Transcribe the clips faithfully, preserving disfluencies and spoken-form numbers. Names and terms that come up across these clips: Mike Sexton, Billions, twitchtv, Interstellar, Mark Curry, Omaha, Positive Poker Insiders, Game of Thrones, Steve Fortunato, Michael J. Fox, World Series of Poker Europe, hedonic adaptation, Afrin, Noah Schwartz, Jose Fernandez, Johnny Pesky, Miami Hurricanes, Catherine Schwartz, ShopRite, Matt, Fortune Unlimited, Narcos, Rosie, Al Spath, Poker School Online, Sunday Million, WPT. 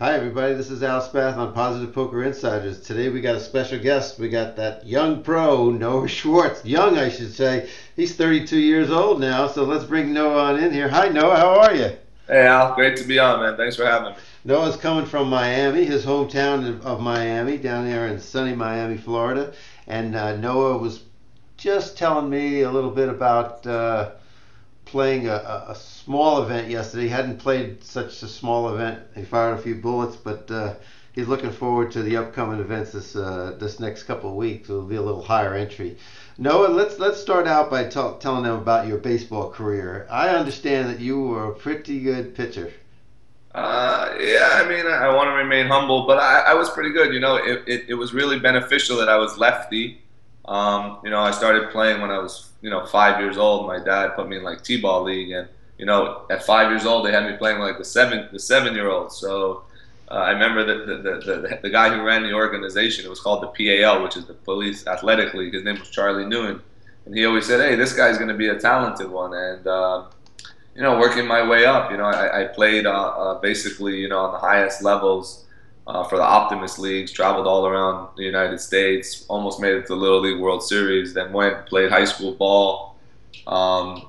Hi everybody, this is Al Spath on Positive Poker Insiders. Today we got a special guest. We got that young pro, Noah Schwartz. Young, I should say. He's thirty-two years old now, so let's bring Noah on in here. Hi Noah, how are you? Hey Al, great to be on, man. Thanks for having me. Noah's coming from Miami, his hometown of Miami, down there in sunny Miami, Florida. And uh, Noah was just telling me a little bit about uh, playing a, a small event yesterday. He hadn't played such a small event. He fired a few bullets, but uh, he's looking forward to the upcoming events this uh, this next couple of weeks. It'll be a little higher entry. Noah, let's let's start out by t telling them about your baseball career. I understand that you were a pretty good pitcher. Uh, yeah, I mean, I, I want to remain humble, but I, I was pretty good. You know, it, it, it was really beneficial that I was lefty. Um, you know, I started playing when I was, you know, five years old. My dad put me in like T-ball league, and you know, at five years old, they had me playing like the seven, the seven-year-old. So uh, I remember that the the, the the guy who ran the organization, it was called the P A L, which is the Police Athletic League. His name was Charlie Newman, and he always said, "Hey, this guy's going to be a talented one." And uh, you know, working my way up, you know, I, I played uh, uh, basically, you know, on the highest levels. Uh, for the Optimist leagues, traveled all around the United States, almost made it to the Little League World Series, then went, played high school ball, um,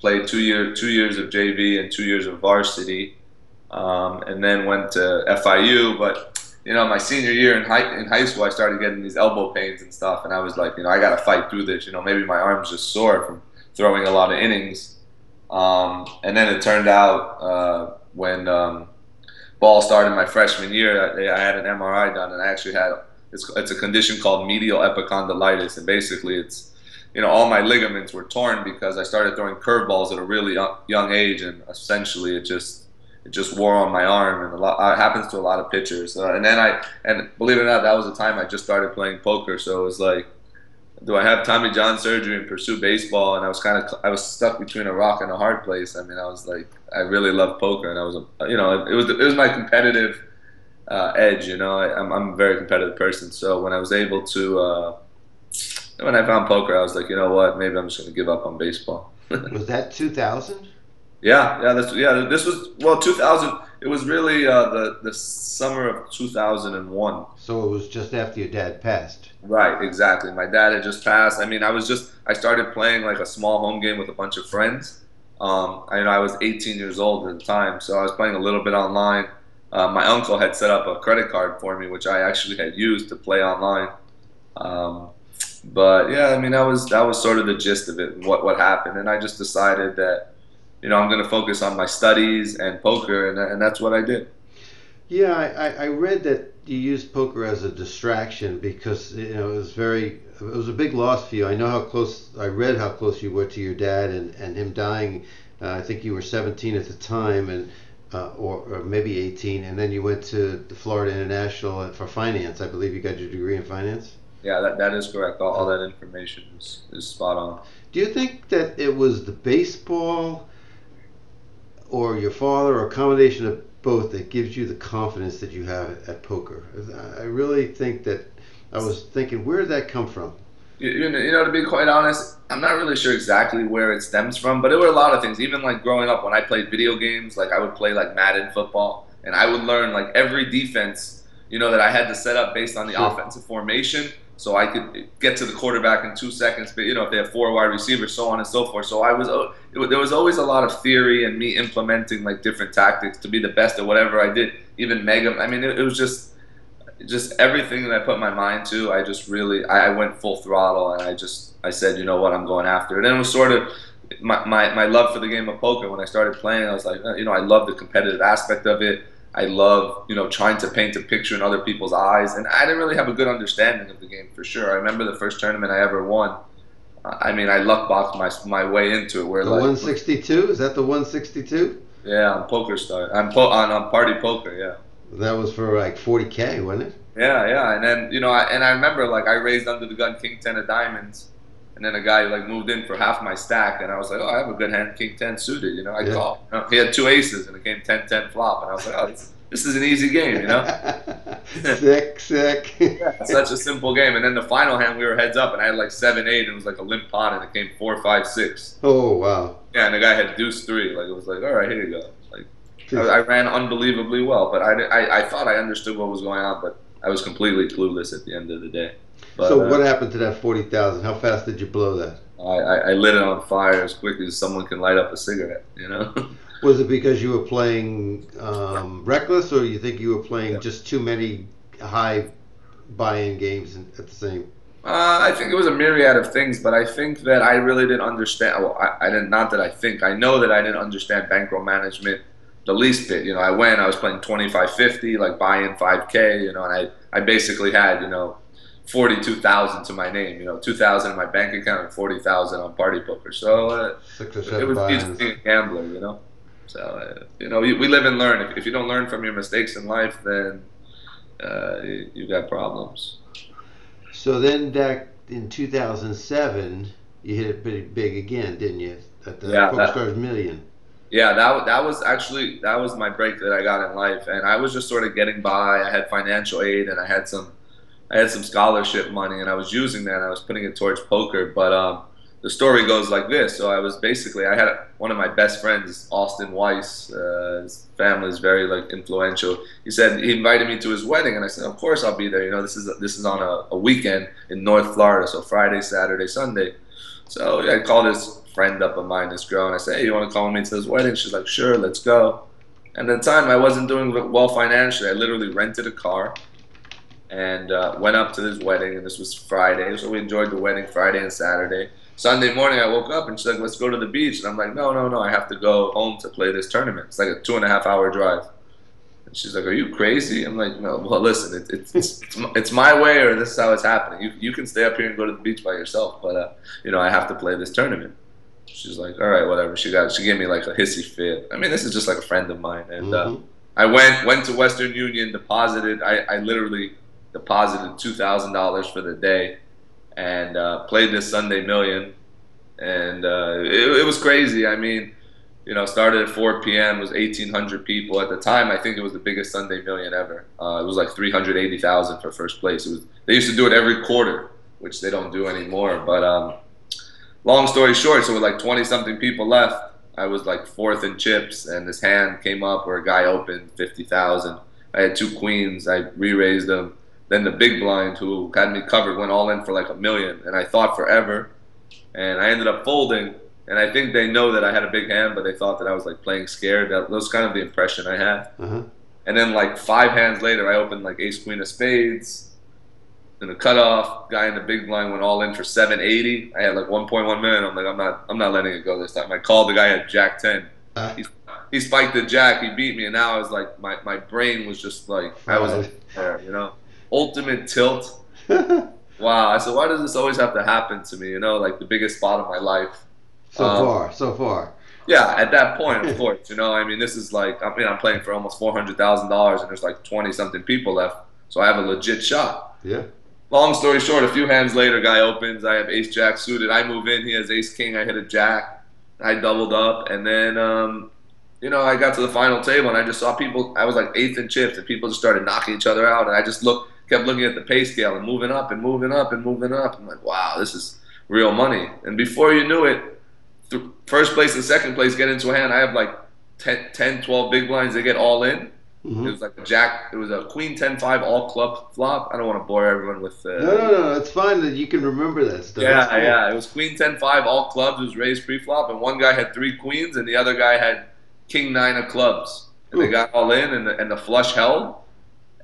played two, year, two years of J V and two years of varsity, um, and then went to F I U. But, you know, my senior year in high, in high school, I started getting these elbow pains and stuff, and I was like, you know, I got to fight through this. You know, maybe my arm's just sore from throwing a lot of innings. Um, and then it turned out uh, when... Um, Ball started my freshman year. I had an M R I done, and I actually had it's, it's a condition called medial epicondylitis, and basically it's you know all my ligaments were torn because I started throwing curveballs at a really young, young age, and essentially it just it just wore on my arm, and a lot it happens to a lot of pitchers. Uh, and then I and believe it or not, that was the time I just started playing poker, so it was like, do I have Tommy John surgery and pursue baseball? And I was kind of, I was stuck between a rock and a hard place. I mean, I was like, I really love poker, and I was, you know, it was, it was my competitive uh, edge. You know, I, I'm, I'm a very competitive person. So when I was able to, uh, when I found poker, I was like, you know what, maybe I'm just going to give up on baseball. Was that two thousand? Yeah, yeah, that's, yeah. This was well, two thousand. It was really uh, the the summer of two thousand one. So it was just after your dad passed. Right, exactly. My dad had just passed. I mean, I was just I started playing like a small home game with a bunch of friends. Um, I, you know, I was eighteen years old at the time, so I was playing a little bit online. Uh, my uncle had set up a credit card for me, which I actually had used to play online. Um, but yeah, I mean, that was that was sort of the gist of it. What what happened, and I just decided that, you know, I'm going to focus on my studies and poker, and, and that's what I did. Yeah, I, I read that you used poker as a distraction because, you know, it was very, it was a big loss for you. I know how close, I read how close you were to your dad and, and him dying. Uh, I think you were seventeen at the time, and uh, or, or maybe eighteen, and then you went to the Florida International for finance. I believe you got your degree in finance. Yeah, that, that is correct. All, all that information is, is spot on. Do you think that it was the baseball or your father, or a combination of both, that gives you the confidence that you have at, at poker? I really think that, I was thinking, where did that come from? You, you know, to be quite honest, I'm not really sure exactly where it stems from, but there were a lot of things. Even like growing up, when I played video games, like I would play like Madden football, and I would learn like every defense, you know, that I had to set up based on the sure. offensive formation, so I could get to the quarterback in two seconds. But you know, if they have four wide receivers, so on and so forth. So I was, it, there was always a lot of theory and me implementing like different tactics to be the best at whatever I did. Even mega, I mean, it, it was just, just everything that I put my mind to. I just really, I, I went full throttle, and I just, I said, you know what, I'm going after it. And it was sort of my, my, my love for the game of poker. When I started playing, I was like, you know, I love the competitive aspect of it. I love, you know, trying to paint a picture in other people's eyes, and I didn't really have a good understanding of the game for sure. I remember the first tournament I ever won. I mean, I luck boxed my my way into it. Where the like, one sixty-two is that the one sixty-two? Yeah, on PokerStars. I'm po on on Party Poker. Yeah. That was for like forty K, wasn't it? Yeah, yeah, and then you know, I, and I remember like I raised under the gun king ten of diamonds, and then a guy like moved in for half my stack, and I was like, oh, I have a good hand, king ten suited, you know. I yeah. called. You know, he had two aces, and it came ten ten flop, and I was like, oh, this, this is an easy game, you know. sick, sick. Yeah, such a simple game. And then the final hand, we were heads up, and I had like seven eight, and it was like a limp pot, and it came four five six. Oh wow. Yeah, and the guy had deuce three. Like it was like, all right, here you go. Like, I, I ran unbelievably well, but I, I, I thought I understood what was going on, but I was completely clueless at the end of the day. But, so what uh, happened to that forty thousand? How fast did you blow that? I, I lit it on fire as quickly as someone can light up a cigarette, you know? Was it because you were playing um, reckless, or you think you were playing yeah. just too many high buy-in games at the same time? Uh, I think it was a myriad of things, but I think that I really didn't understand. Well, I, I didn't. Not that I think. I know that I didn't understand bankroll management the least bit. You know, I went. I was playing twenty-five fifty, like buy-in five K. You know, and I, I basically had you know forty-two thousand to my name. You know, two thousand in my bank account and forty thousand on Party Poker. So uh, Six or seven it was just being a gambler. You know, so uh, you know we, we live and learn. If, if you don't learn from your mistakes in life, then uh, you, you got problems. So then back in two thousand seven, you hit it pretty big again, didn't you? At the yeah, PokerStars Million. Yeah, that, that was actually, that was my break that I got in life. And I was just sort of getting by. I had financial aid and I had some I had some scholarship money, and I was using that and I was putting it towards poker. But um, the story goes like this. So I was basically, I had one of my best friends, Austin Weiss. Uh, his family is very like influential. He said he invited me to his wedding, and I said, "Of course I'll be there." You know, this is this is on a, a weekend in North Florida, so Friday, Saturday, Sunday. So yeah, I called this friend up of mine, this girl, and I said, "Hey, you want to come with me to this wedding?" She's like, "Sure, let's go." And at the time, I wasn't doing well financially. I literally rented a car and uh, went up to this wedding, and this was Friday, so we enjoyed the wedding Friday and Saturday. Sunday morning, I woke up and she's like, "Let's go to the beach." And I'm like, "No, no, no, I have to go home to play this tournament. It's like a two and a half hour drive." And she's like, "Are you crazy?" I'm like, "No, well, listen, it, it's, it's, it's, my, it's my way or this is how it's happening. You, you can stay up here and go to the beach by yourself, but, uh, you know, I have to play this tournament." She's like, "All right, whatever." She got, she gave me like a hissy fit. I mean, this is just like a friend of mine. And mm-hmm. uh, I went, went to Western Union, deposited, I, I literally deposited two thousand dollars for the day. And uh, played this Sunday Million, and uh, it, it was crazy. I mean, you know, started at four P M It was eighteen hundred people at the time. I think it was the biggest Sunday Million ever. Uh, it was like three hundred eighty thousand for first place. It was, they used to do it every quarter, which they don't do anymore. But um, long story short, so with like twenty something people left, I was like fourth in chips, and this hand came up where a guy opened fifty thousand. I had two queens. I re-raised them. Then the big blind, who had me covered, went all in for like a million, and I thought forever, and I ended up folding. And I think they know that I had a big hand, but they thought that I was like playing scared. That was kind of the impression I had. Uh-huh. And then like five hands later, I opened like ace queen of spades, and a cutoff guy in the big blind went all in for seven eighty. I had like one point one million. I'm like, I'm not, I'm not letting it go this time. I called the guy at jack ten. Uh-huh. He, he spiked the jack. He beat me, and now I was like, my my brain was just like, I was like, there, you know. Ultimate tilt. Wow. I said, why does this always have to happen to me? You know, like the biggest spot of my life. So um, far, so far. Yeah, at that point, of course. You know, I mean, this is like, I mean, I'm playing for almost four hundred thousand dollars and there's like twenty something people left. So I have a legit shot. Yeah. Long story short, a few hands later, guy opens. I have ace jack suited. I move in. He has ace king. I hit a jack. I doubled up. And then, um, you know, I got to the final table and I just saw people. I was like eighth in chips and people just started knocking each other out. And I just looked. Kept looking at the pay scale and moving up and moving up and moving up. I'm like, wow, this is real money. And before you knew it, first place and second place get into a hand. I have like ten, twelve big blinds. They get all in. Mm-hmm. It was like a jack. It was a queen ten five all club flop. I don't want to bore everyone with. Uh, no, no, no. It's fine that you can remember that stuff. Yeah, cool. yeah. It was queen ten five all clubs. It was raised pre-flop, and one guy had three queens, and the other guy had king nine of clubs. And Ooh. They got all in, and the, and the flush held.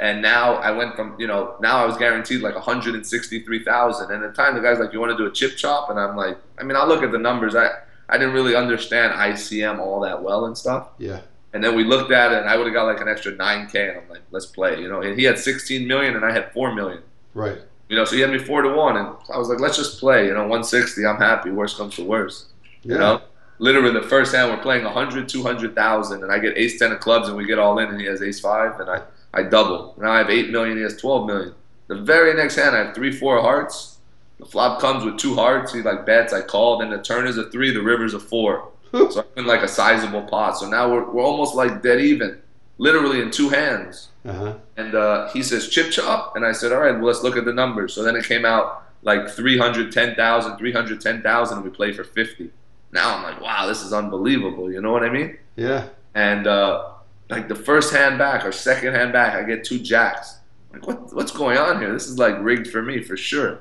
And now I went from, you know, now I was guaranteed like one hundred sixty-three thousand. And at the time, the guy's like, "You want to do a chip chop?" And I'm like, I mean, I look at the numbers. I, I didn't really understand I C M all that well and stuff. Yeah. And then we looked at it, and I would have got like an extra nine K. And I'm like, let's play, you know. And he had sixteen million, and I had four million. Right. You know, so he had me four to one. And I was like, let's just play, you know, one sixty. I'm happy. Worst comes to worst. Yeah. You know, literally the first hand, we're playing one hundred, two hundred thousand. And I get ace ten of clubs, and we get all in, and he has ace five. And I. I double. Now I have eight million. He has twelve million. The very next hand, I have three, four hearts. The flop comes with two hearts. He like bets. I call. Then the turn is a three. The river's a four. So I'm in like a sizable pot. So now we're, we're almost like dead even, literally in two hands. Uh-huh. And uh, he says, chip chop. And I said, all right, well, let's look at the numbers. So then it came out like three hundred ten thousand, three hundred ten thousand, and we play for fifty. Now I'm like, wow, this is unbelievable. You know what I mean? Yeah. And uh, like the first hand back or second hand back, I get two jacks. Like, what what's going on here? This is like rigged for me for sure.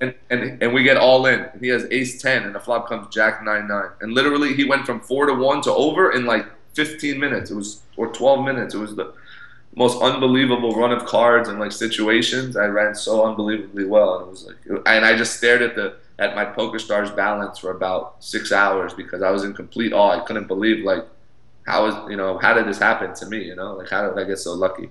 and and and we get all in. He has ace ten and the flop comes jack nine nine. And literally he went from four to one to over in like fifteen minutes. It was or twelve minutes. It was the most unbelievable run of cards and like situations. I ran so unbelievably well, and it was like, and I just stared at the at my PokerStars balance for about six hours because I was in complete awe. I couldn't believe like how is you know how did this happen to me? You know, like how did I get so lucky?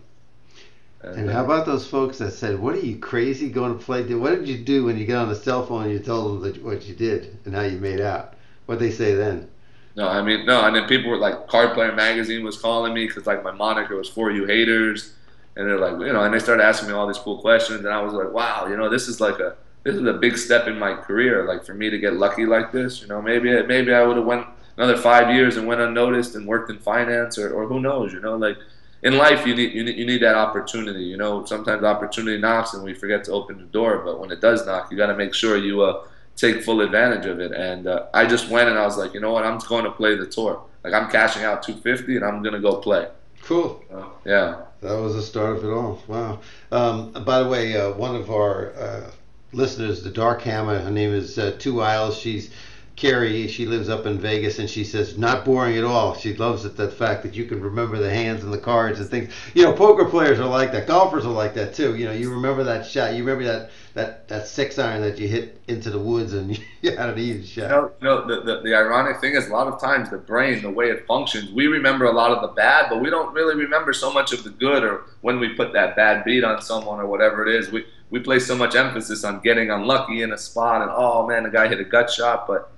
And, and how about those folks that said, "What are you crazy going to play? What did you do when you get on the cell phone and you told them that, what you did and how you made out?" What did they say then? No, I mean, no, and then people were like, Card Player Magazine was calling me because like my moniker was For You Haters, and they're like, you know, and they started asking me all these cool questions, and I was like, wow, you know, this is like a, this is a big step in my career, like for me to get lucky like this, you know, maybe maybe I would have went another five years and went unnoticed and worked in finance or, or who knows, you know, like in life you need, you need you need that opportunity, you know, sometimes opportunity knocks and we forget to open the door, but when it does knock, you got to make sure you uh. take full advantage of it. And uh, I just went and I was like, you know what, I'm going to play the tour. Like I'm cashing out two fifty and I'm going to go play. Cool. Uh, yeah. That was the start of it all. Wow. Um, by the way, uh, one of our uh, listeners, the Dark Hammer, her name is uh, Two Isles. She's Carrie. She lives up in Vegas, and she says, not boring at all. She loves it, the fact that you can remember the hands and the cards and things. You know, poker players are like that. Golfers are like that, too. You know, you remember that shot. You remember that that, that six iron that you hit into the woods and you had an even shot. You know, you know the, the, the ironic thing is a lot of times the brain, the way it functions, we remember a lot of the bad, but we don't really remember so much of the good or when we put that bad beat on someone or whatever it is. We, we place so much emphasis on getting unlucky in a spot and, oh, man, the guy hit a gut shot, but...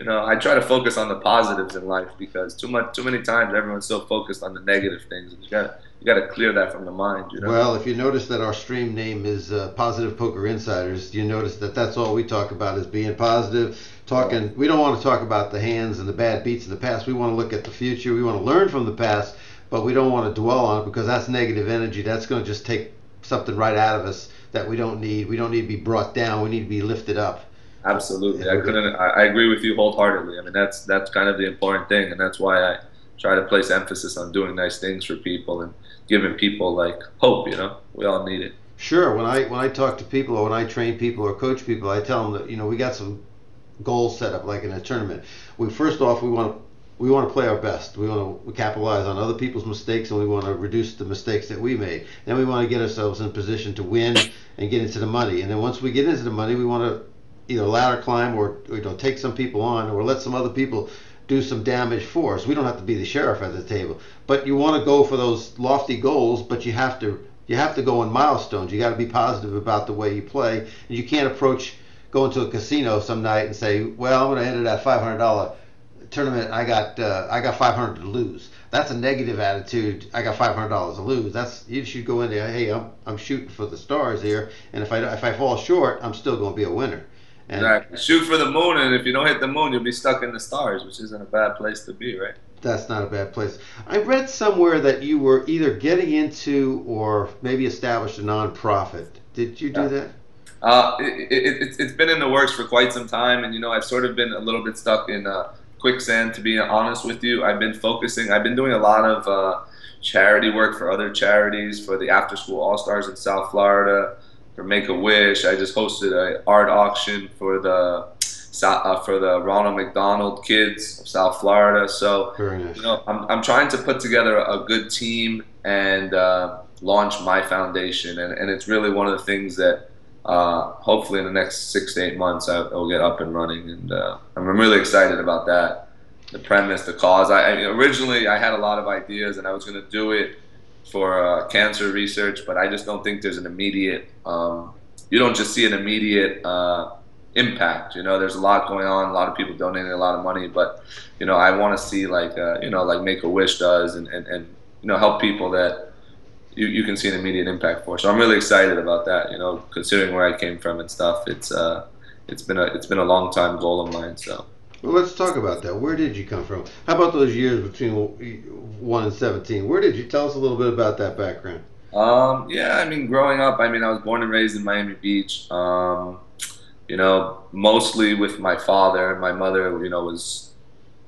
You know, I try to focus on the positives in life because too much, too many times everyone's so focused on the negative things. You got, you got to clear that from the mind. You know? Well, if you notice that our stream name is uh, Positive Poker Insiders, you notice that that's all we talk about is being positive. Talking, we don't want to talk about the hands and the bad beats in the past. We want to look at the future. We want to learn from the past, but we don't want to dwell on it because that's negative energy. That's going to just take something right out of us that we don't need. We don't need to be brought down. We need to be lifted up. Absolutely, I couldn't. I agree with you wholeheartedly. I mean, that's that's kind of the important thing, and that's why I try to place emphasis on doing nice things for people and giving people like hope. You know, we all need it. Sure. When I when I talk to people, or when I train people or coach people, I tell them that you know we got some goals set up, like in a tournament. We first off we want to we want to play our best. We want to capitalize on other people's mistakes, and we want to reduce the mistakes that we made. Then we want to get ourselves in position to win and get into the money. And then once we get into the money, we want to either ladder climb or, or you know, take some people on or let some other people do some damage for us. We don't have to be the sheriff at the table. But you want to go for those lofty goals, but you have to you have to go in milestones. You got to be positive about the way you play. And you can't approach going to a casino some night and say, well, I'm going to enter that five hundred dollar tournament. I got uh, I got five hundred dollars to lose. That's a negative attitude. I got five hundred dollars to lose. That's you should go in there. Hey, I'm I'm shooting for the stars here, and if I if I fall short, I'm still going to be a winner. And exactly. Shoot for the moon, and if you don't hit the moon, you'll be stuck in the stars, which isn't a bad place to be, right? That's not a bad place. I read somewhere that you were either getting into or maybe established a nonprofit. Did you do yeah. that? Uh, it, it, it, it's been in the works for quite some time, and you know I've sort of been a little bit stuck in uh, quicksand, to be honest with you. I've been focusing. I've been doing a lot of uh, charity work for other charities, for the After School All-Stars in South Florida. For Make-A-Wish, I just hosted an art auction for the uh, for the Ronald McDonald kids of South Florida. So, nice. you know, I'm I'm trying to put together a good team and uh, launch my foundation, and and it's really one of the things that uh, hopefully in the next six to eight months I will get up and running, and uh, I'm really excited about that. The premise, the cause. I, I originally I had a lot of ideas, and I was going to do it for uh, cancer research, but I just don't think there's an immediate, um, you don't just see an immediate uh, impact, you know, there's a lot going on, a lot of people donating a lot of money, but, you know, I want to see like, uh, you know, like Make-A-Wish does and, and, and, you know, help people that you, you can see an immediate impact for. So I'm really excited about that, you know, considering where I came from and stuff, it's, uh, it's been a, it's been a long time goal of mine, so. Well, let's talk about that. Where did you come from? How about those years between one and seventeen? Where did you tell us a little bit about that background? Um, yeah, I mean, growing up, I mean, I was born and raised in Miami Beach, um, you know, mostly with my father. My mother, you know, was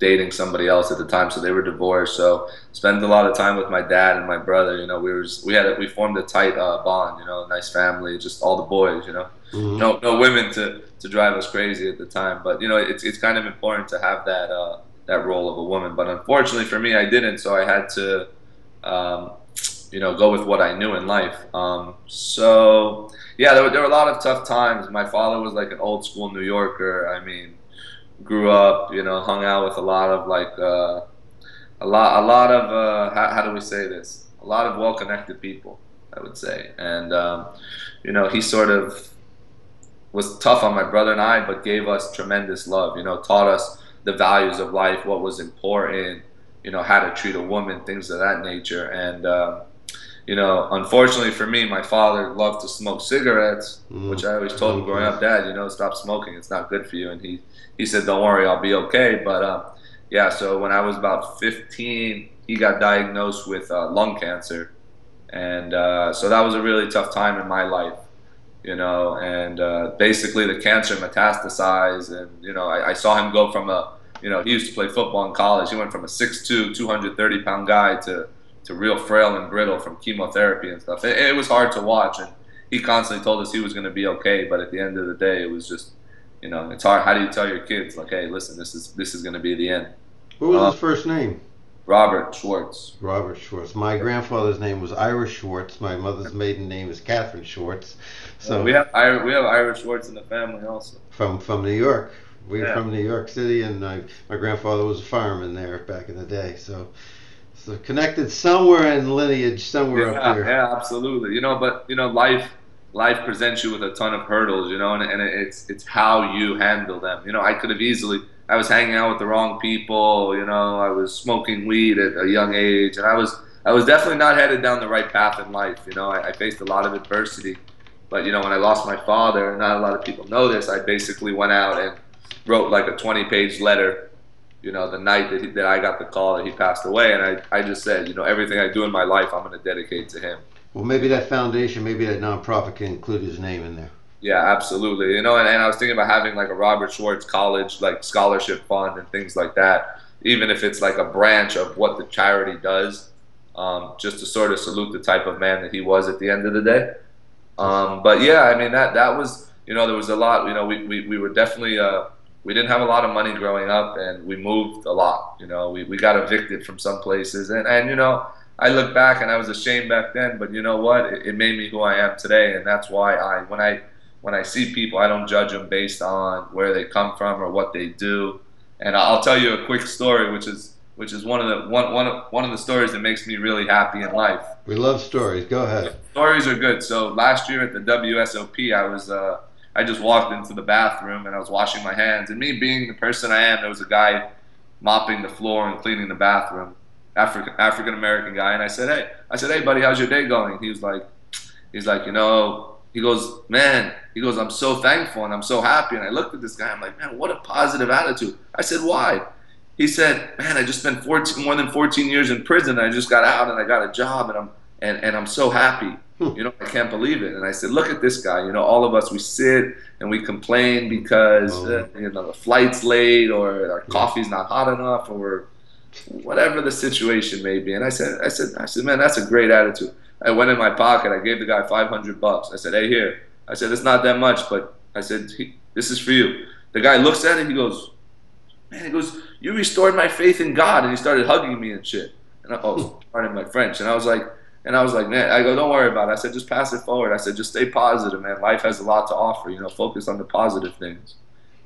dating somebody else at the time, so they were divorced. So spent a lot of time with my dad and my brother. You know, we were just, we had a, we formed a tight uh, bond. You know, nice family, just all the boys. You know, mm-hmm. no no women to to drive us crazy at the time. But you know, it's it's kind of important to have that uh, that role of a woman. But unfortunately for me, I didn't. So I had to, um, you know, go with what I knew in life. Um, so yeah, there were, there were a lot of tough times. My father was like an old school New Yorker. I mean. Grew up, you know, hung out with a lot of like, uh, a lot, a lot of, uh, how, how do we say this? A lot of well-connected people, I would say. And, um, you know, he sort of was tough on my brother and I, but gave us tremendous love, you know, taught us the values of life, what was important, you know, how to treat a woman, things of that nature. And, um, you know, unfortunately for me, my father loved to smoke cigarettes, mm-hmm. which I always told him growing up, Dad, you know, stop smoking. It's not good for you. And he, he said, don't worry, I'll be okay. But um, yeah, so when I was about fifteen, he got diagnosed with uh, lung cancer. And uh, so that was a really tough time in my life, you know, and uh, basically the cancer metastasized. And, you know, I, I saw him go from a, you know, he used to play football in college. He went from a six foot two, two hundred thirty pound guy to to real frail and brittle from chemotherapy and stuff. It, it was hard to watch, and he constantly told us he was going to be okay, but at the end of the day, it was just, you know, it's hard. How do you tell your kids, like, hey, listen, this is this is going to be the end? What was um, his first name? Robert Schwartz. Robert Schwartz. My grandfather's name was Irish Schwartz. My mother's maiden name is Catherine Schwartz. So uh, we have we have Irish Schwartz in the family also. From from New York. We're yeah. from New York City, and I, my grandfather was a fireman there back in the day, so... So connected somewhere in lineage, somewhere yeah, up there. Yeah, absolutely. You know, but you know, life, life presents you with a ton of hurdles. You know, and, and it's it's how you handle them. You know, I could have easily. I was hanging out with the wrong people. You know, I was smoking weed at a young age, and I was I was definitely not headed down the right path in life. You know, I, I faced a lot of adversity, but you know, when I lost my father, and not a lot of people know this, I basically went out and wrote like a twenty page letter. You know, the night that, he, that I got the call that he passed away, and I, I just said, you know, everything I do in my life, I'm going to dedicate to him. Well, maybe that foundation, maybe that nonprofit can include his name in there. Yeah, absolutely. You know, and, and I was thinking about having like a Robert Schwartz College like scholarship fund and things like that, even if it's like a branch of what the charity does, um, just to sort of salute the type of man that he was at the end of the day. Um, but yeah, I mean, that that was, you know, there was a lot, you know, we, we, we were definitely... Uh, We didn't have a lot of money growing up, and we moved a lot. You know, we, we got evicted from some places. And, and, you know, I look back, and I was ashamed back then, but you know what? It, it made me who I am today, and that's why I when I when I see people, I don't judge them based on where they come from or what they do. And I'll tell you a quick story, which is which is one of the one one of, one of the stories that makes me really happy in life. We love stories. Go ahead. Stories are good. So last year at the W S O P, I was uh, – I just walked into the bathroom and I was washing my hands. And me being the person I am, there was a guy mopping the floor and cleaning the bathroom, African African American guy. And I said, hey, I said, hey, buddy, how's your day going? He was like, he's like, you know, he goes, man, he goes, I'm so thankful and I'm so happy. And I looked at this guy, I'm like, man, what a positive attitude. I said, why? He said, man, I just spent fourteen, more than fourteen years in prison. And I just got out and I got a job and I'm and, and I'm so happy. You know, I can't believe it. And I said, look at this guy. You know, all of us, we sit and we complain because, uh, you know, the flight's late or our coffee's not hot enough or whatever the situation may be. And I said, I said, I said, man, that's a great attitude. I went in my pocket. I gave the guy five hundred bucks. I said, hey, here. I said, it's not that much, but I said, this is for you. The guy looks at it. He goes, man, he goes, you restored my faith in God. And he started hugging me and shit. And I, oh, pardon my French. And I was like, And I was like, man, I go, don't worry about it. I said, just pass it forward. I said, just stay positive, man. Life has a lot to offer. You know, focus on the positive things.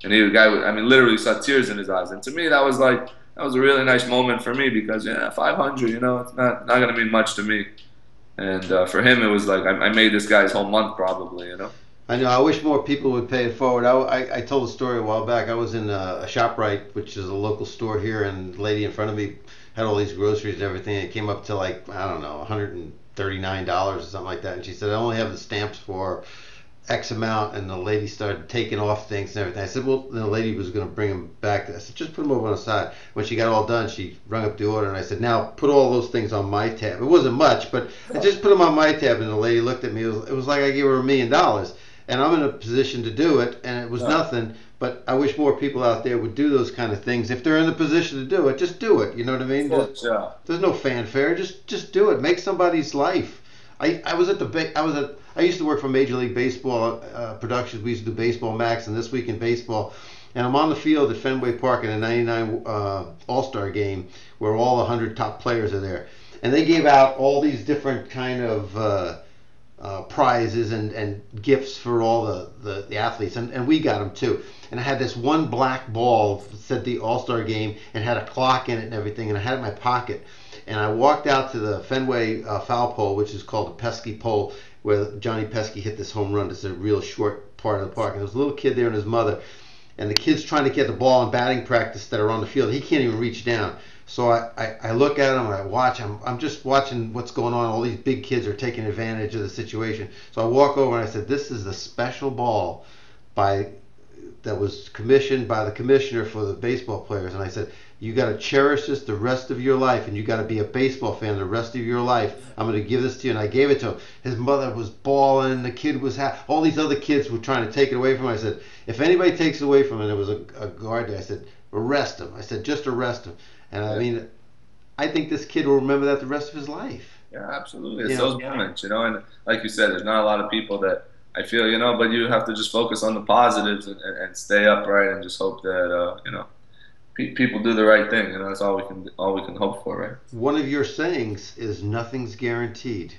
And he, the guy, I mean, literally saw tears in his eyes. And to me, that was like, that was a really nice moment for me because, yeah, five hundred, you know, it's not not going to mean much to me. And uh, for him, it was like, I, I made this guy's whole month probably, you know. I know. I wish more people would pay it forward. I, I, I told a story a while back. I was in a, a ShopRite, which is a local store here, and the lady in front of me had all these groceries and everything. It came up to like, I don't know, one hundred thirty-nine dollars or something like that. And she said, I only have the stamps for X amount. And the lady started taking off things and everything. I said, well, the lady was going to bring them back. I said, just put them over on the side. When she got all done, she rung up the order. And I said, now put all those things on my tab. It wasn't much, but I just put them on my tab. And the lady looked at me. It was, it was like I gave her a million dollars. and I'm in a position to do it, and it was yeah. nothing. But I wish more people out there would do those kind of things. If they're in the position to do it, just do it. You know what I mean? Course, there's, yeah. there's no fanfare. Just just do it. Make somebody's life. I, I was at the I was at I used to work for Major League Baseball uh, productions. We used to do Baseball Max and This Week in Baseball. And I'm on the field at Fenway Park in a ninety-nine uh, All-Star game where all one hundred top players are there. And they gave out all these different kind of uh, uh, prizes and, and gifts for all the, the, the athletes. And, and we got them, too. And I had this one black ball that said the All-Star game and had a clock in it and everything. And I had it in my pocket. And I walked out to the Fenway uh, foul pole, which is called the Pesky Pole, where Johnny Pesky hit this home run. It's a real short part of the park. And there was a little kid there and his mother. And the kid's trying to get the ball in batting practice that are on the field. He can't even reach down. So I, I, I look at him and I watch. I'm, I'm just watching what's going on. All these big kids are taking advantage of the situation. So I walk over and I said, this is the special ball by that was commissioned by the commissioner for the baseball players. And I said, you got to cherish this the rest of your life, and you got to be a baseball fan the rest of your life. I'm going to give this to you. And I gave it to him. His mother was bawling. The kid was happy. All these other kids were trying to take it away from him. I said, if anybody takes it away from him, there was a, a guard there. I said, arrest him. I said, just arrest him. And yeah. I mean, I think this kid will remember that the rest of his life. Yeah, absolutely. It's you those know? moments, you know. And like you said, there's not a lot of people that I feel, you know, but you have to just focus on the positives and, and stay upright and just hope that, uh, you know, people do the right thing, and you know, that's all we can all we can hope for, right? One of your sayings is nothing's guaranteed.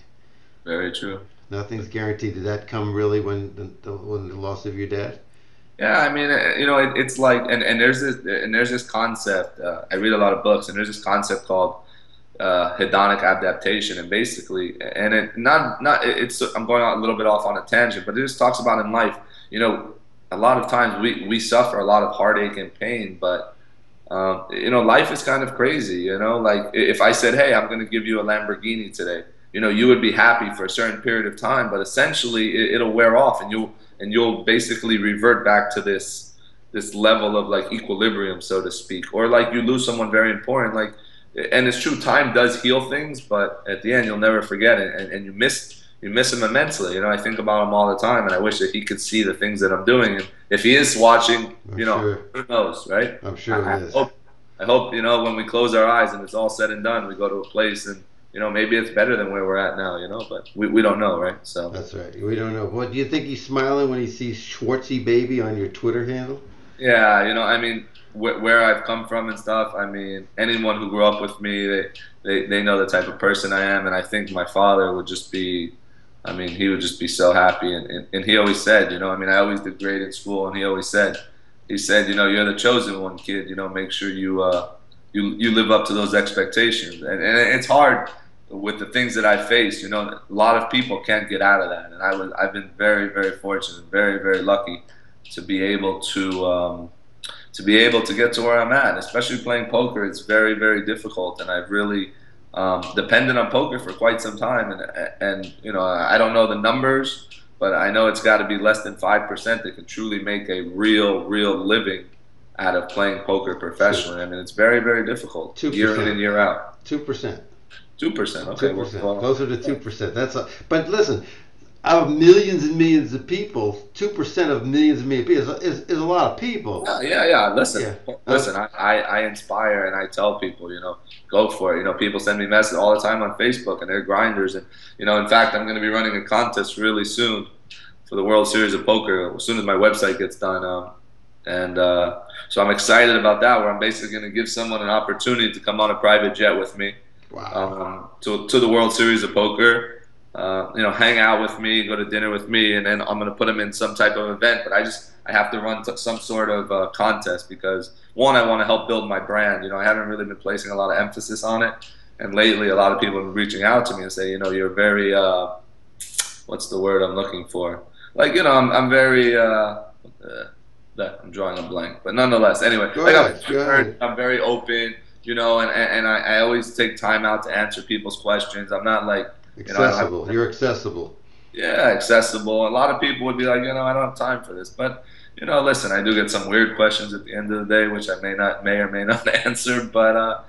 Very true. Nothing's guaranteed. Did that come really when the when the loss of your dad? Yeah, I mean, you know, it, it's like, and, and there's this and there's this concept. Uh, I read a lot of books, and there's this concept called uh, hedonic adaptation, and basically, and it not not it's. I'm going a little bit off on a tangent, but it just talks about in life. You know, a lot of times we we suffer a lot of heartache and pain, but Um, you know, life is kind of crazy, you know, like if I said, hey, I'm going to give you a Lamborghini today, you know, you would be happy for a certain period of time, but essentially it, it'll wear off and you'll, and you'll basically revert back to this, this level of like equilibrium, so to speak, or like you lose someone very important, like, and it's true, time does heal things, but at the end, you'll never forget it. And, and you miss, you miss him immensely. You know, I think about him all the time, and I wish that he could see the things that I'm doing. And if he is watching, I'm you know, sure. who knows, right? I'm sure I, he is. Hope, I hope, you know, when we close our eyes and it's all said and done, we go to a place and, you know, maybe it's better than where we're at now, you know, but we, we don't know, right? So that's right. We don't know. Well, do you think he's smiling when he sees Schwartzy Baby on your Twitter handle? Yeah, you know, I mean, wh where I've come from and stuff, I mean, anyone who grew up with me, they, they, they know the type of person I am, and I think my father would just be... I mean, he would just be so happy, and, and, and he always said, you know, I mean, I always did great in school, and he always said, he said, you know, you're the chosen one, kid, you know, make sure you uh, you, you live up to those expectations, and, and it's hard with the things that I face, you know, a lot of people can't get out of that, and I was, I've been very, very fortunate, very, very lucky to be able to, um, to be able to get to where I'm at, especially playing poker. It's very, very difficult, and I've really... Um, dependent on poker for quite some time, and and you know, I don't know the numbers, but I know it's got to be less than five percent that can truly make a real, real living out of playing poker professionally. I mean, it's very, very difficult. two percent. Year in and year out. Two percent. Two percent. Okay, two percent. We're closer to two percent. That's a, but listen, out of millions and millions of people, two percent of millions and millions of people is, is, is a lot of people. Yeah, yeah, yeah. Listen, yeah. listen. I, I, I inspire and I tell people, you know, go for it. You know, people send me messages all the time on Facebook, and they're grinders. And you know, in fact, I'm going to be running a contest really soon for the World Series of Poker as soon as my website gets done. Um, and uh, so I'm excited about that. Where I'm basically going to give someone an opportunity to come on a private jet with me. Wow. Um, to to the World Series of Poker. Uh, you know, hang out with me, go to dinner with me, and then I'm going to put them in some type of event. But I just, I have to run to some sort of uh, contest because, one, I want to help build my brand. You know, I haven't really been placing a lot of emphasis on it. And lately, a lot of people have been reaching out to me and say, you know, you're very, uh, what's the word I'm looking for? Like, you know, I'm, I'm very, uh, uh, I'm drawing a blank. But nonetheless, anyway, like I'm, very, I'm very open, you know, and, and I, I always take time out to answer people's questions. I'm not like... Accessible. You know, I, You're accessible. Yeah, accessible. A lot of people would be like, you know, I don't have time for this. But, you know, listen, I do get some weird questions at the end of the day, which I may not, may or may not answer. But, uh,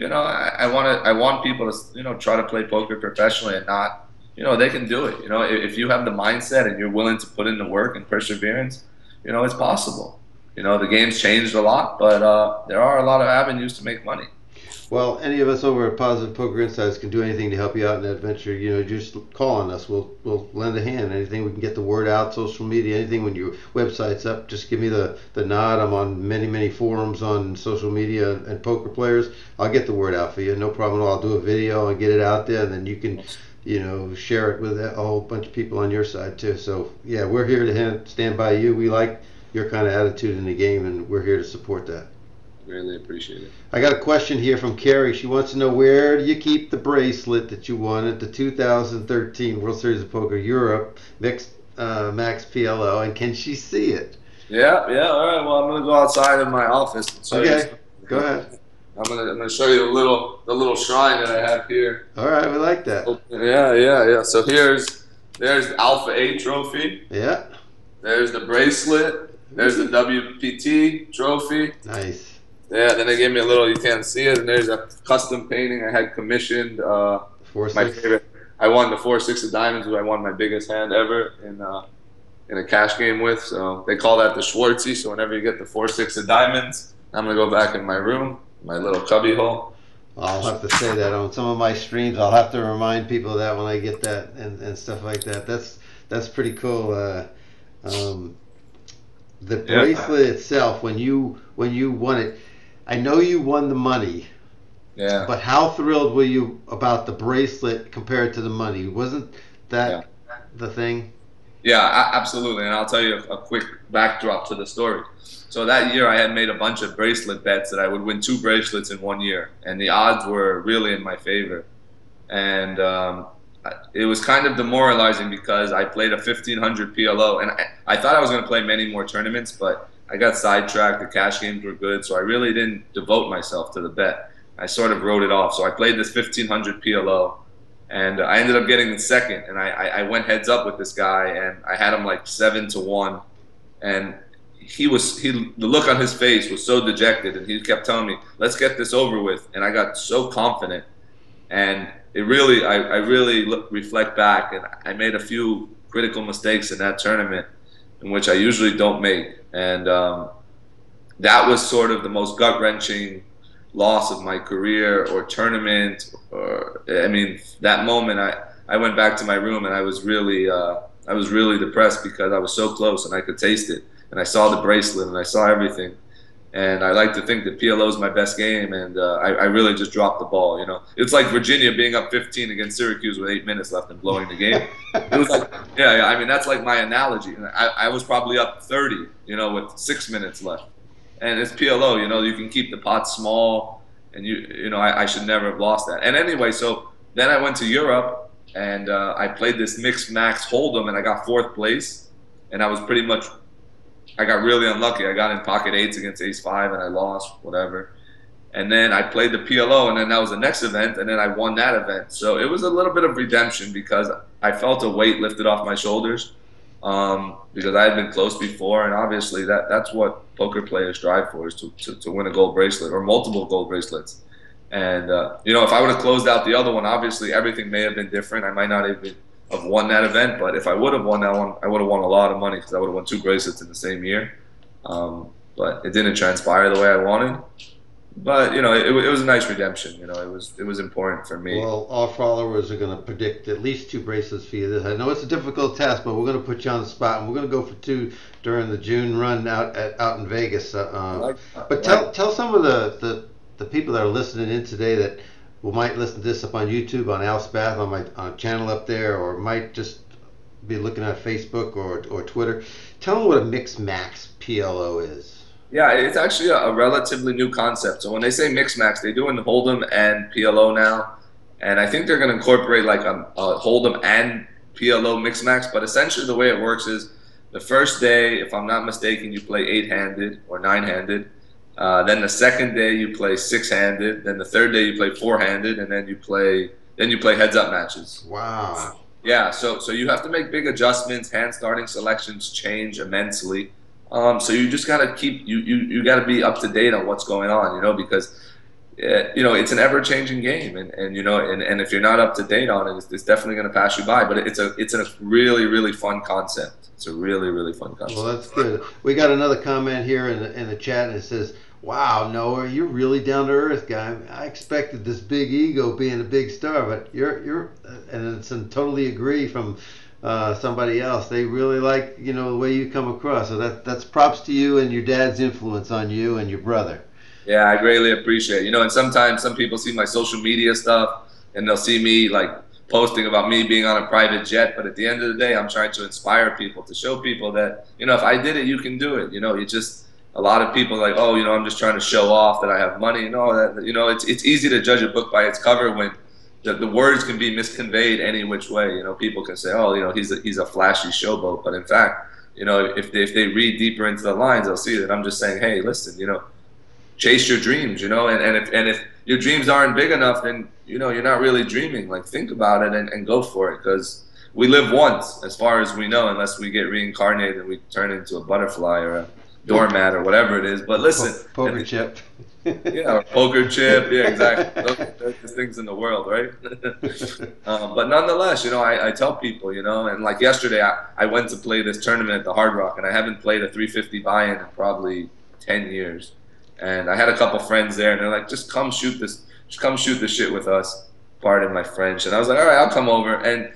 you know, I, I want to, I want people to, you know, try to play poker professionally and not you know, they can do it. You know, if you have the mindset and you're willing to put in the work and perseverance, you know, it's possible. You know, the game's changed a lot, but uh, there are a lot of avenues to make money. Well, any of us over at Positive Poker Insights can do anything to help you out in that venture. You know, just call on us. We'll we'll lend a hand. Anything we can get the word out, social media, anything when your website's up, just give me the, the nod. I'm on many, many forums on social media and poker players. I'll get the word out for you. No problem at all. I'll do a video and get it out there, and then you can, you know, share it with a whole bunch of people on your side too. So, yeah, we're here to stand by you. We like your kind of attitude in the game, and we're here to support that. Really appreciate it. I got a question here from Carrie. She wants to know, where do you keep the bracelet that you won at the two thousand thirteen World Series of Poker Europe Mixed uh, Max P L O, and can she see it? Yeah, yeah. All right. Well, I'm gonna go outside of my office. And show okay. You. Go ahead. I'm gonna I'm gonna show you a little the little shrine that I have here. All right, we like that. Yeah, yeah, yeah. So here's there's the Alpha eight trophy. Yeah. There's the bracelet. There's the W P T trophy. Nice. Yeah, then they gave me a little, you can't see it, and there's a custom painting I had commissioned. Uh, four six. My favorite. I won the four six of diamonds, who I won my biggest hand ever in uh, in a cash game with. So they call that the Schwartzy. So whenever you get the four six of diamonds, I'm gonna go back in my room, my little cubby hole. I'll have to say that on some of my streams. I'll have to remind people of that when I get that and, and stuff like that. That's that's pretty cool. Uh, um, the bracelet yeah. itself, when you when you won it. I know you won the money, yeah. But how thrilled were you about the bracelet compared to the money? Wasn't that yeah. the thing? Yeah, absolutely. And I'll tell you a quick backdrop to the story. So that year I had made a bunch of bracelet bets that I would win two bracelets in one year, and the odds were really in my favor. And um, it was kind of demoralizing because I played a fifteen hundred P L O, and I, I thought I was going to play many more tournaments, but I got sidetracked, the cash games were good, so I really didn't devote myself to the bet. I sort of wrote it off. So I played this fifteen hundred P L O, and I ended up getting in second, and I, I went heads up with this guy, and I had him like seven to one, and he was he the look on his face was so dejected, and he kept telling me, let's get this over with, and I got so confident, and it really, I, I really look, reflect back, and I made a few critical mistakes in that tournament, in which I usually don't make. And um, that was sort of the most gut-wrenching loss of my career or tournament. Or I mean, that moment, I, I went back to my room and I was really uh, I was really depressed because I was so close and I could taste it. And I saw the bracelet and I saw everything. And I like to think that P L O is my best game, and uh, I, I really just dropped the ball. You know, it's like Virginia being up fifteen against Syracuse with eight minutes left and blowing the game. It was like, yeah, yeah, I mean, that's like my analogy. I, I was probably up thirty, you know, with six minutes left, and it's P L O. You know, you can keep the pot small, and you, you know, I, I should never have lost that. And anyway, so then I went to Europe, and uh, I played this Mixed Max Hold'em, and I got fourth place, and I was pretty much. I got really unlucky. I got in pocket eights against ace five, and I lost, whatever. And then I played the P L O, and then that was the next event, and then I won that event. So it was a little bit of redemption because I felt a weight lifted off my shoulders um, because I had been close before, and obviously that, that's what poker players strive for is to, to, to win a gold bracelet or multiple gold bracelets. And, uh, you know, if I would have closed out the other one, obviously everything may have been different. I might not even – have won that event, but if I would have won that one, I would have won a lot of money because I would have won two bracelets in the same year. Um, but it didn't transpire the way I wanted. But you know, it, it was a nice redemption. You know, it was it was important for me. Well, our followers are going to predict at least two bracelets for you. This I know it's a difficult task, but we're going to put you on the spot, and we're going to go for two during the June run out at, out in Vegas. Uh, like but tell tell some of the, the the people that are listening in today that. We might listen to this up on YouTube, on Al Spath, on my on channel up there, or might just be looking at Facebook or, or Twitter. Tell them what a Mixed Max P L O is. Yeah, it's actually a, a relatively new concept. So when they say Mixed Max, they do in Hold'em and P L O now. And I think they're going to incorporate like a, a Hold'em and P L O Mixed Max. But essentially the way it works is the first day, if I'm not mistaken, you play eight-handed or nine-handed. Uh, then the second day you play six-handed. Then the third day you play four-handed, and then you play then you play heads-up matches. Wow. Yeah. So so you have to make big adjustments. Hand starting selections change immensely. Um, so you just gotta keep you you you gotta be up to date on what's going on. You know, because you know, it's an ever-changing game, and, and you know, and, and if you're not up to date on it, it's, it's definitely going to pass you by. But it's a it's a really really fun concept. It's a really really fun concept. Well, that's good. We got another comment here in the, in the chat, and it says, "Wow, Noah, you're really down to earth guy. I expected this big ego being a big star, but you're you're," and it's and totally agree from uh, somebody else. They really like you know the way you come across. So that that's props to you and your dad's influence on you and your brother. Yeah, I greatly appreciate it. You know, and sometimes some people see my social media stuff and they'll see me like posting about me being on a private jet. But at the end of the day, I'm trying to inspire people, to show people that, you know, if I did it, you can do it. You know, you just, a lot of people like, oh, you know, I'm just trying to show off that I have money and all that. You know, it's, it's easy to judge a book by its cover when the, the words can be misconveyed any which way. You know, people can say, oh, you know, he's a, he's a flashy showboat. But in fact, you know, if they, if they read deeper into the lines, they'll see that I'm just saying, hey, listen, you know, chase your dreams, you know, and, and if and if your dreams aren't big enough, then, you know, you're not really dreaming. Like, think about it and, and go for it, because we live once, as far as we know, unless we get reincarnated and we turn into a butterfly or a doormat or whatever it is. But listen. Po poker chip. Yeah, or poker chip. Yeah, exactly. Those, those things in the world, right? um, but nonetheless, you know, I, I tell people, you know, and like yesterday, I, I went to play this tournament at the Hard Rock, and I haven't played a three fifty buy-in in probably ten years. And I had a couple friends there, and they're like, "Just come shoot this, just come shoot the shit with us." Pardon my French. And I was like, "All right, I'll come over." And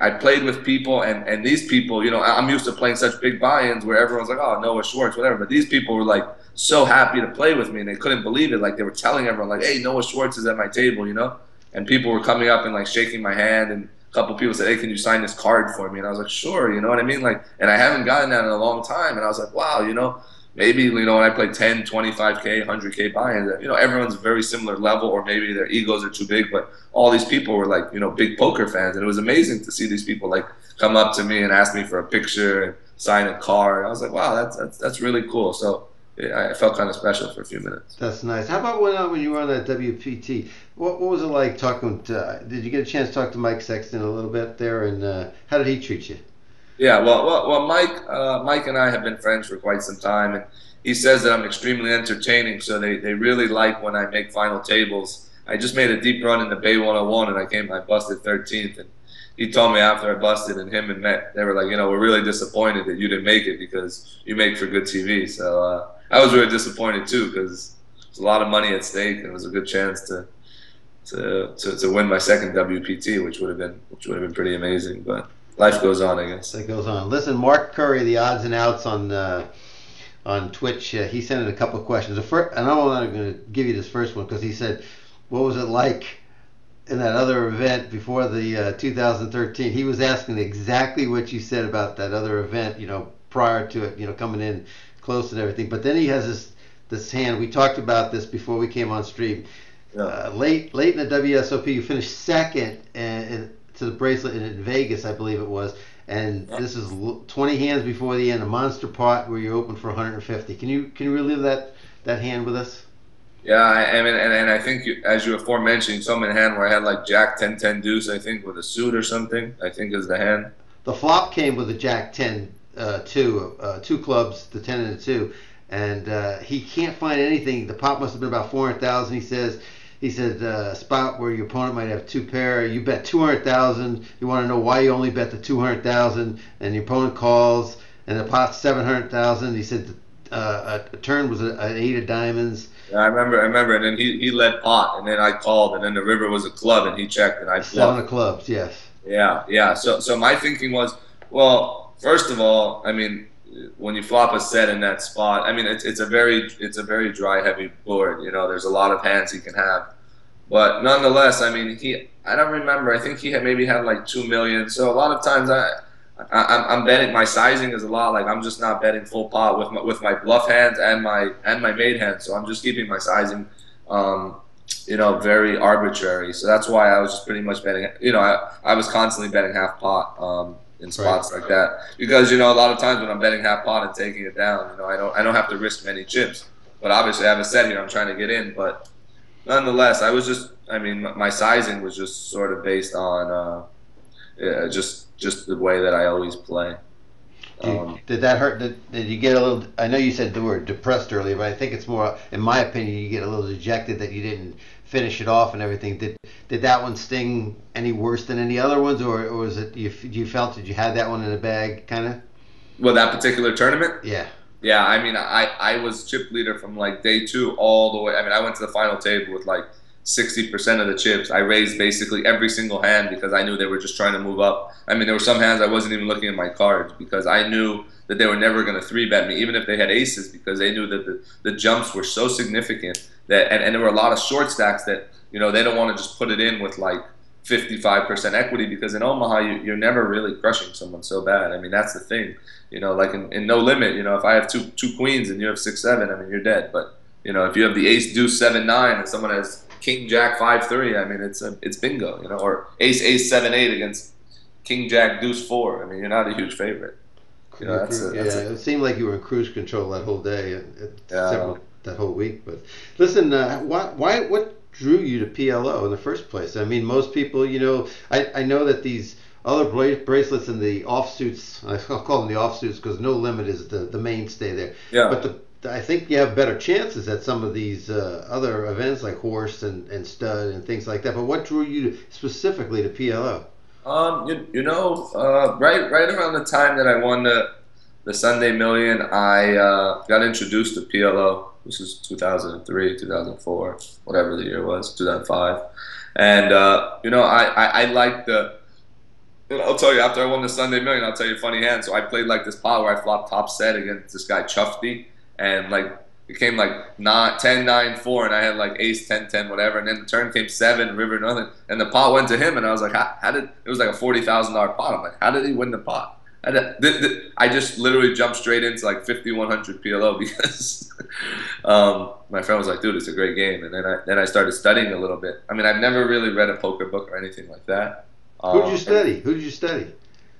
I played with people, and and these people, you know, I'm used to playing such big buy-ins where everyone's like, "Oh, Noah Schwartz, whatever." But these people were like so happy to play with me, and they couldn't believe it. Like, they were telling everyone, like, "Hey, Noah Schwartz is at my table," you know. And people were coming up and like shaking my hand, and a couple people said, "Hey, can you sign this card for me?" And I was like, "Sure," you know what I mean? Like, and I haven't gotten that in a long time, and I was like, "Wow," you know. Maybe, you know, when I play ten, twenty-five K, one hundred K buy-ins, you know, everyone's a very similar level, or maybe their egos are too big. But all these people were like, you know, big poker fans. And it was amazing to see these people like come up to me and ask me for a picture and sign a card. I was like, wow, that's that's, that's really cool. So yeah, I felt kind of special for a few minutes. That's nice. How about when, uh, when you were on that W P T? What, what was it like talking to, did you get a chance to talk to Mike Sexton a little bit there? And uh, how did he treat you? Yeah, well, well, well Mike, uh, Mike and I have been friends for quite some time, and he says that I'm extremely entertaining, so they, they really like when I make final tables. I just made a deep run in the Bay one oh one, and I came, I busted thirteenth, and he told me after I busted, and him and Matt, they were like, you know, we're really disappointed that you didn't make it because you make for good T V. So uh, I was really disappointed too, because there's a lot of money at stake, and it was a good chance to to to, to win my second W P T, which would have been which would have been pretty amazing, but. Life goes on, I guess. It goes on. Listen, Mark Curry, the odds and outs on uh, on Twitch, uh, he sent in a couple of questions. The first, and I'm not going to give you this first one because he said, what was it like in that other event before the uh, two thousand thirteen? He was asking exactly what you said about that other event, you know, prior to it, you know, coming in close and everything. But then he has this, this hand. We talked about this before we came on stream. Yeah. Uh, late, late in the W S O P, you finished second, and, and to the bracelet in Vegas, I believe it was, and this is twenty hands before the end, a monster pot where you open for one hundred fifty. Can you can you relive that that hand with us? Yeah, I, I mean, and, and I think you, as you aforementioned, some in hand where I had like Jack ten ten deuce, I think, with a suit or something. I think is the hand. The flop came with a Jack ten uh, two, uh, two clubs, the ten and the two, and uh, he can't find anything. The pot must have been about four hundred thousand. He says. He said, uh, spot where your opponent might have two pair. You bet two hundred thousand dollars. You want to know why you only bet the two hundred thousand dollars, and your opponent calls, and the pot's seven hundred thousand dollars. He said the uh, a turn was an eight of diamonds. Yeah, I remember, I remember. And then he, he led pot, and then I called, and then the river was a club, and he checked, and I bluffed. Seven of clubs, yes. Yeah, yeah. So, so my thinking was, well, first of all, I mean, when you flop a set in that spot, I mean, it's it's a very it's a very dry, heavy board. You know, there's a lot of hands he can have, but nonetheless, I mean, he I don't remember. I think he had maybe had like two million. So a lot of times, I, I I'm betting my sizing is a lot. Like, I'm just not betting full pot with my, with my bluff hands and my and my made hands. So I'm just keeping my sizing, um, you know, very arbitrary. So that's why I was just pretty much betting. You know, I I was constantly betting half pot. Um, in spots right. like that, because, you know, a lot of times when I'm betting half pot and taking it down, you know, I don't I don't have to risk many chips, but obviously I have a set here I'm trying to get in. But nonetheless, I was just I mean my sizing was just sort of based on uh, yeah, just just the way that I always play. Um, did that hurt? Did, did you get a little? I know you said the word depressed earlier, but I think it's more, in my opinion, you get a little dejected that you didn't finish it off and everything. Did did that one sting any worse than any other ones, or, or was it you? You felt that you had that one in the bag, kind of? Well, that particular tournament. Yeah. Yeah, I mean, I I was chip leader from like day two all the way. I mean, I went to the final table with like sixty percent of the chips. I raised basically every single hand because I knew they were just trying to move up. I mean, there were some hands I wasn't even looking at my cards because I knew that they were never going to three-bet me, even if they had aces, because they knew that the, the jumps were so significant. that and, and there were a lot of short stacks that, you know, they don't want to just put it in with like fifty-five percent equity, because in Omaha, you, you're never really crushing someone so bad. I mean, that's the thing. You know, like in, in No Limit, you know, if I have two two queens and you have six, seven, I mean, you're dead. But, you know, if you have the ace, deuce, seven, nine, and someone has King Jack five three. I mean, it's a, it's bingo, you know, or Ace Ace seven eight against King Jack Deuce four. I mean, you're not a huge favorite. You know, that's a, that's yeah, a, it seemed like you were in cruise control that whole day, it, it, yeah. several, that whole week. But listen, uh, why why what drew you to P L O in the first place? I mean, most people, you know, I I know that these other bracelets and the offsuits, I'll call them the offsuits because No Limit is the the mainstay there. Yeah. But the I think you have better chances at some of these uh, other events like horse and, and stud and things like that. But what drew you specifically to P L O? Um, you, you know, uh, right right around the time that I won the, the Sunday Million, I uh, got introduced to P L O. This was two thousand three, two thousand four, whatever the year was, two thousand five. And, uh, you know, I, I, I liked the... I'll tell you, after I won the Sunday Million, I'll tell you a funny hand. So I played like this pot where I flopped top set against this guy, Chufty. And like it came like nine, ten, nine, four, and I had like ace, ten, ten, whatever. And then the turn came seven, river, nothing. And the pot went to him, and I was like, how, how did it was like a forty thousand dollar pot. I'm like, how did he win the pot? I, did, did, did, I just literally jumped straight into like fifty-one hundred P L O because um, my friend was like, dude, it's a great game. And then I, then I started studying a little bit. I mean, I've never really read a poker book or anything like that. Um, Who did you study? And, Who did you study?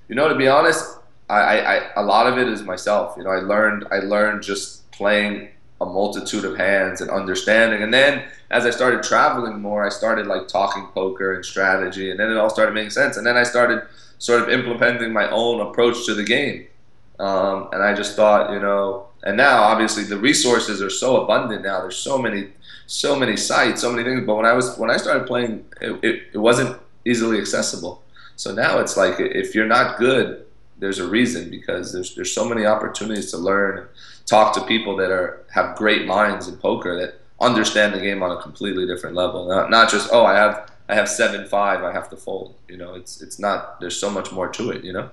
You know, to be honest, I, I, I, a lot of it is myself. You know, I learned, I learned just playing a multitude of hands and understanding. And then as I started traveling more, I started like talking poker and strategy, and then it all started making sense. And then I started sort of implementing my own approach to the game. Um, and I just thought, you know, and now obviously the resources are so abundant now. There's so many, so many sites, so many things. But when I was, when I started playing, it, it, it wasn't easily accessible. So now it's like, if you're not good, there's a reason, because there's, there's so many opportunities to learn, talk to people that are have great minds in poker that understand the game on a completely different level. Not, not just, oh, I have I have seven five, I have to fold. You know, it's it's not. There's so much more to it. You know.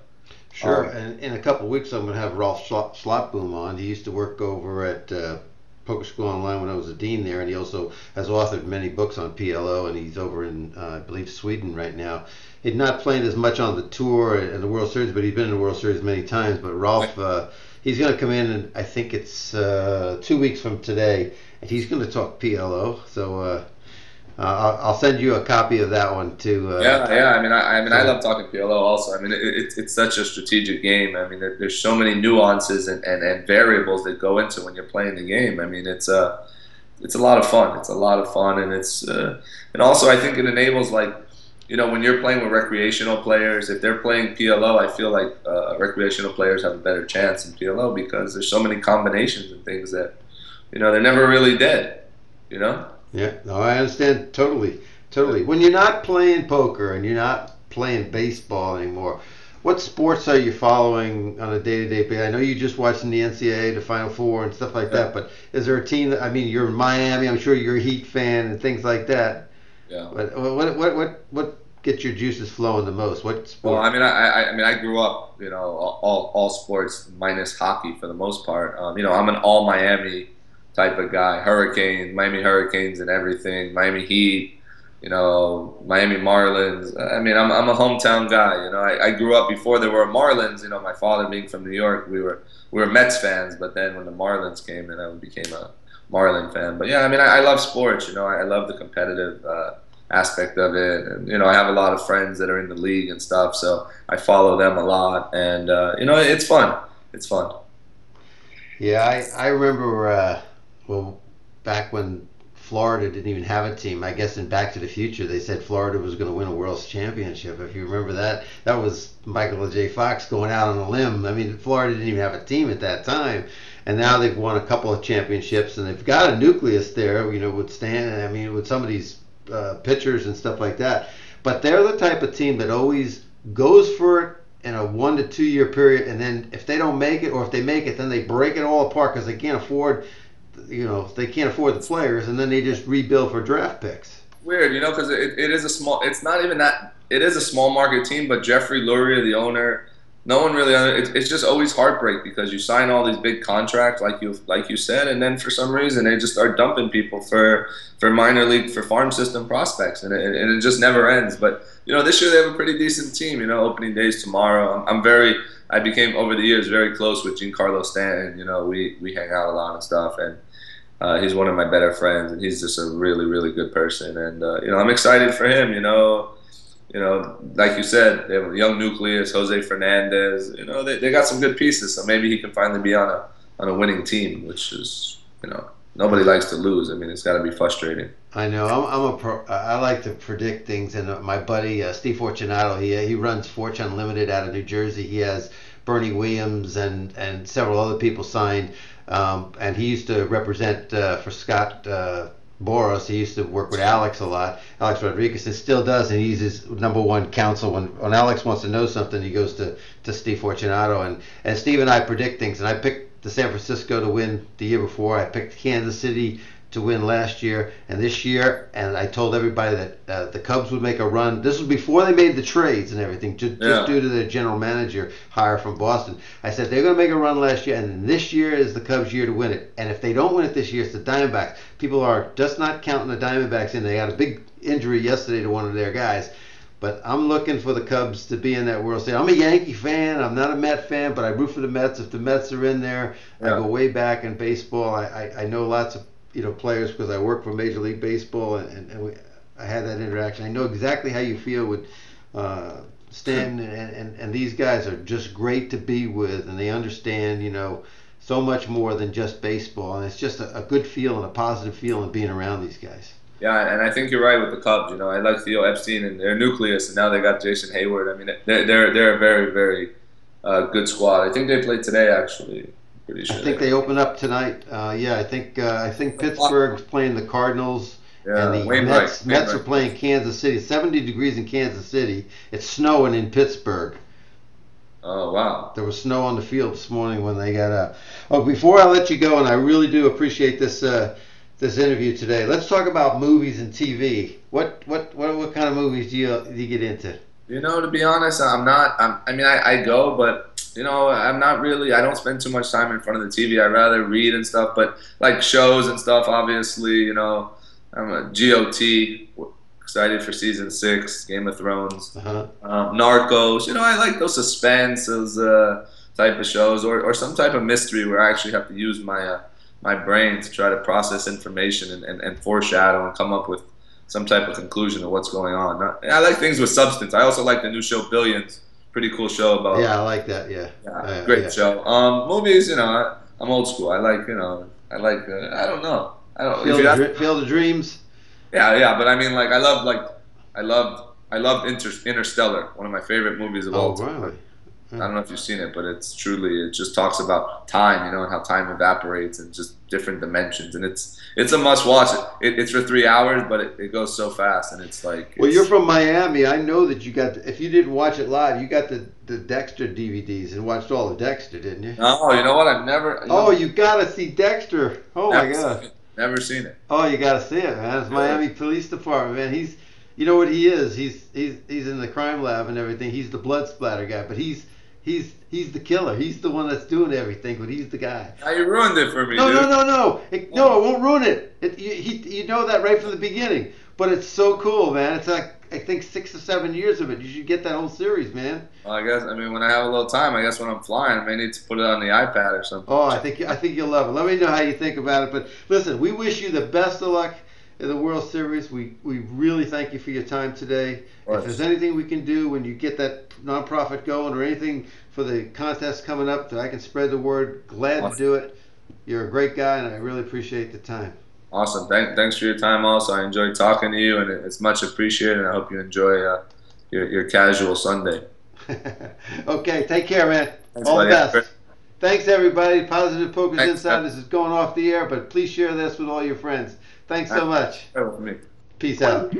Sure. Um, and in a couple of weeks, I'm going to have Rolf Slotboom on. He used to work over at uh, Poker School Online when I was a dean there, and he also has authored many books on P L O, and he's over in uh, I believe Sweden right now. He's not playing as much on the tour and the World Series, but he's been in the World Series many times. But Rolf. Uh, He's going to come in, and I think it's uh, two weeks from today, and he's going to talk P L O. So uh, uh, I'll send you a copy of that one too. Uh, yeah, yeah. I mean, I, I mean, I love talking P L O also. I mean, it, it, it's such a strategic game. I mean, there, there's so many nuances and, and, and variables that go into when you're playing the game. I mean, it's a uh, it's a lot of fun. It's a lot of fun, and it's uh, and also I think it enables like. You know, when you're playing with recreational players, if they're playing P L O, I feel like uh, recreational players have a better chance in P L O because there's so many combinations and things that, you know, they're never really dead, you know? Yeah, no, I understand totally, totally. When you're not playing poker and you're not playing baseball anymore, what sports are you following on a day-to-day basis? I know you just watched in the N C double A, the Final Four and stuff like yeah. that, but is there a team that, I mean, you're in Miami, I'm sure you're a Heat fan and things like that. Yeah. But what what what what gets your juices flowing the most? What sport? Well, I mean, I, I I mean, I grew up, you know, all all sports minus hockey for the most part. Um, you know, I'm an all Miami type of guy. Hurricanes, Miami Hurricanes, and everything. Miami Heat, you know, Miami Marlins. I mean, I'm I'm a hometown guy. You know, I, I grew up before there were Marlins. You know, my father being from New York, we were we were Mets fans. But then when the Marlins came, and I became a Marlin fan. But yeah, I mean, I, I love sports, you know, I, I love the competitive uh, aspect of it. And, you know, I have a lot of friends that are in the league and stuff, so I follow them a lot. And, uh, you know, it's fun. It's fun. Yeah, I, I remember, uh, well, back when Florida didn't even have a team. I guess in Back to the Future, they said Florida was going to win a World Championship. If you remember that, that was Michael J. Fox going out on a limb. I mean, Florida didn't even have a team at that time. And now they've won a couple of championships, and they've got a nucleus there, you know, with Stan, I mean, with some of these uh, pitchers and stuff like that. But they're the type of team that always goes for it in a one to two year period, and then if they don't make it, or if they make it, then they break it all apart because they can't afford, you know, they can't afford the players, and then they just rebuild for draft picks. Weird, you know, because it, it is a small. It's not even that. It is a small market team, but Jeffrey Luria, the owner, no one really. It's, it's just always heartbreak because you sign all these big contracts, like you like you said, and then for some reason they just start dumping people for for minor league for farm system prospects, and it, and it just never ends. But you know, this year they have a pretty decent team. You know, opening day's tomorrow. I'm, I'm very, I became over the years very close with Giancarlo Stanton. You know, we, we hang out a lot and stuff, and uh, he's one of my better friends, and he's just a really, really good person. And uh, you know, I'm excited for him. You know, you know, like you said, they have a young nucleus, Jose Fernandez. You know, they they got some good pieces, so maybe he can finally be on a on a winning team, which is, you know, nobody likes to lose. I mean, it's got to be frustrating. I know. I'm, I'm a pro. I like to predict things, and my buddy uh, Steve Fortunato, he he runs Fortune Unlimited out of New Jersey. He has Bernie Williams and and several other people signed, um, and he used to represent uh, for Scott uh, Boras. He used to work with Alex a lot. Alex Rodriguez, and still does, and he's his number one counsel. When when Alex wants to know something, he goes to to Steve Fortunato, and and Steve and I predict things, and I picked the San Francisco to win the year before. I picked Kansas City to win last year and this year, and I told everybody that uh, the Cubs would make a run. This was before they made the trades and everything, just, yeah. just due to their general manager hire from Boston. I said they're going to make a run last year, and this year is the Cubs' year to win it. And if they don't win it this year, it's the Diamondbacks. People are just not counting the Diamondbacks in. They got a big injury yesterday to one of their guys. But I'm looking for the Cubs to be in that World Series. I'm a Yankee fan. I'm not a Met fan, but I root for the Mets. If the Mets are in there, yeah. I go way back in baseball. I, I, I know lots of you know players because I work for Major League Baseball, and, and, and we, I had that interaction. I know exactly how you feel with uh, Stanton, and, and, and these guys are just great to be with, and they understand you know so much more than just baseball. And it's just a, a good feeling, a positive feeling being around these guys. Yeah, and I think you're right with the Cubs. You know, I like Theo Epstein and their nucleus, and now they got Jason Hayward. I mean, they're they're, they're a very very uh, good squad. I think they played today, actually. I'm pretty sure. I think they, they open up tonight. Uh, yeah, I think uh, I think Pittsburgh's playing the Cardinals, yeah, and the Wainwright, Mets. Wainwright. Mets are playing Kansas City. seventy degrees in Kansas City. It's snowing in Pittsburgh. Oh, wow. There was snow on the field this morning when they got up. Oh, before I let you go, and I really do appreciate this. Uh, This interview today. Let's talk about movies and T V. What what what, what kind of movies do you do you get into? You know, to be honest, I'm not. I'm, I mean, I, I go, but you know, I'm not really. I don't spend too much time in front of the T V. I rather read and stuff. But like shows and stuff, obviously, you know, I'm a G O T. Excited for season six, Game of Thrones, uh-huh. um, Narcos. You know, I like those suspense, those uh, type of shows, or or some type of mystery where I actually have to use my. Uh, my brain to try to process information and, and, and foreshadow and come up with some type of conclusion of what's going on. I, I like things with substance. I also like the new show Billions. Pretty cool show about... Yeah, I like that, yeah. yeah uh, great yeah. show. Um, movies, you know, I, I'm old school. I like, you know, I like, uh, I don't know. I don't, Field, of, dr- Field of Dreams? Yeah, yeah, but I mean, like, I love, like, I love, I love Inter- Interstellar, one of my favorite movies of all time. Oh, really? I don't know if you've seen it, but it's truly, it just talks about time, you know, and how time evaporates and just different dimensions. And it's it's a must watch. It, it, it's for three hours, but it, it goes so fast. And it's like. Well, it's, you're from Miami. I know that you got, if you didn't watch it live, you got the, the Dexter D V Ds and watched all of Dexter, didn't you? Oh, you know what? I've never. You oh, know, you got to see Dexter. Oh, my God. Seen never seen it. Oh, you got to see it, man. It's yeah. Miami Police Department, man. He's. You know what he is? He's he's he's in the crime lab and everything. He's the blood splatter guy, but he's he's he's the killer. He's the one that's doing everything, but he's the guy. Now you ruined it for me. No, dude. no, no, no, it, no! I won't ruin it. it you, he, you know that right from the beginning. But it's so cool, man. It's like I think six or seven years of it. You should get that whole series, man. Well, I guess I mean when I have a little time, I guess when I'm flying, I may need to put it on the iPad or something. Oh, I think I think you'll love it. Let me know how you think about it. But listen, we wish you the best of luck in the World Series. We we really thank you for your time today. If there's anything we can do when you get that nonprofit going or anything for the contest coming up that I can spread the word, glad awesome. to do it. You're a great guy, and I really appreciate the time. Awesome. Thank, thanks for your time also. I enjoyed talking to you, and it's much appreciated, and I hope you enjoy uh, your, your casual Sunday. Okay, take care, man. Thanks, all buddy. The best. Thanks, everybody. Positive Poker Insiders is going off the air, but please share this with all your friends. Thanks so much. Peace out.